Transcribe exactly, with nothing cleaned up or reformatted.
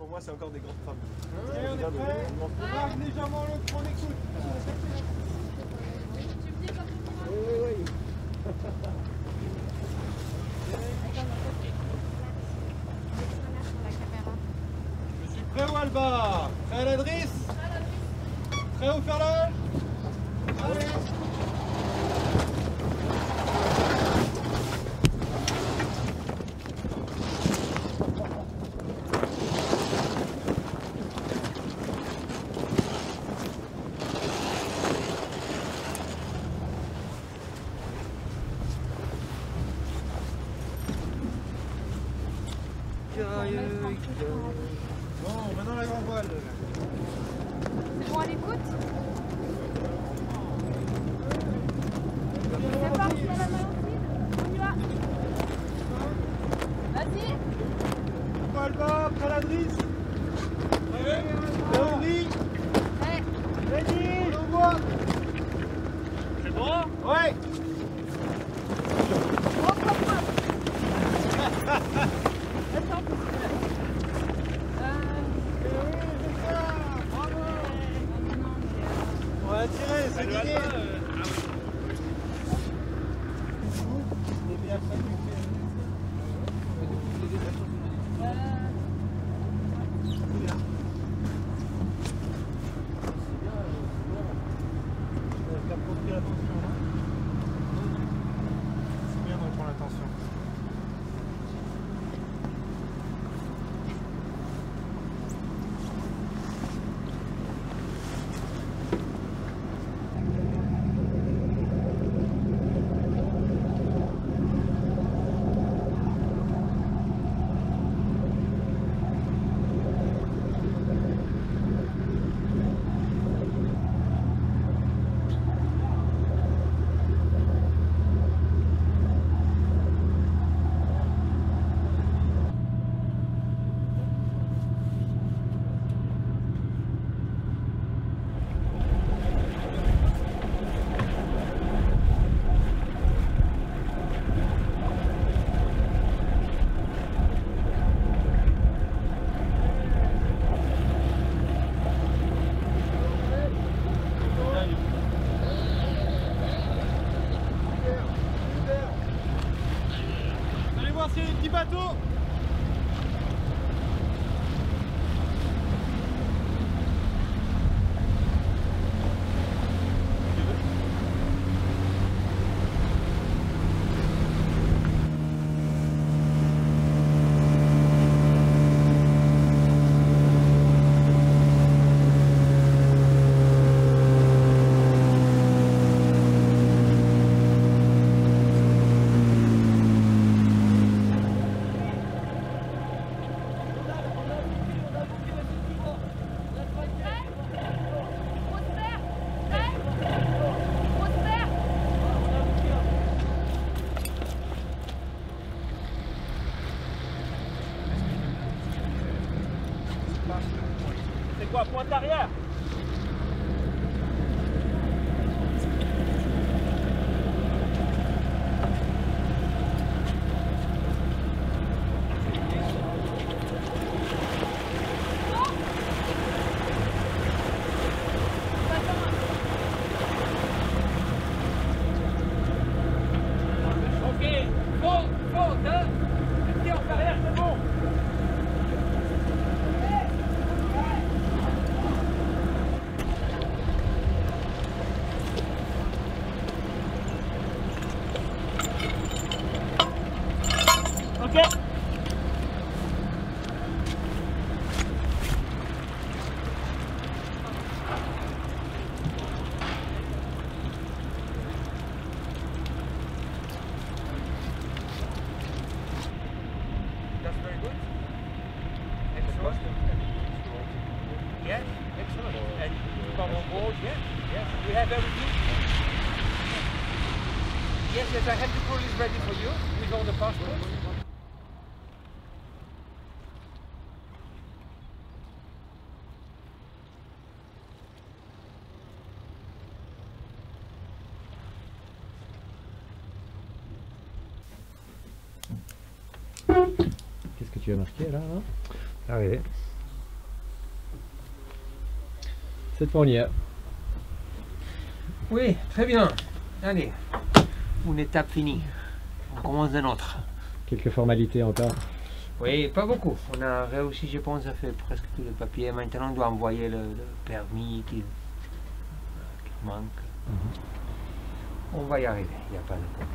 Pour moi, c'est encore des grandes frappes. Ouais, on est prêts. On marche légèrement l'autre, on écoute. Oui, oui, oui. Je suis prêt au Alba. Prêt à la drisse. Prêt au ferlage. Allez. Bon, maintenant la grand voile. C'est bon à l'écoute? C'est parti, on la main. On y va. Vas-y. Pas le bas, près la drisse. Prêt. On lit. Prêt. Vas-y, on voit. C'est bon? Ouais. C'est quoi, pointe arrière? I have the crew is ready for you with all the passports. Qu'est-ce que tu as marqué là, hein? Arrivé. cette fournière. Oui, très bien. Allez, une étape finie. On commence de notre. Quelques formalités encore. Oui, pas beaucoup. On a réussi, je pense, à faire presque tout le papier. Maintenant, on doit envoyer le, le permis qui, qui manque. Mm-hmm. On va y arriver, il n'y a pas de problème.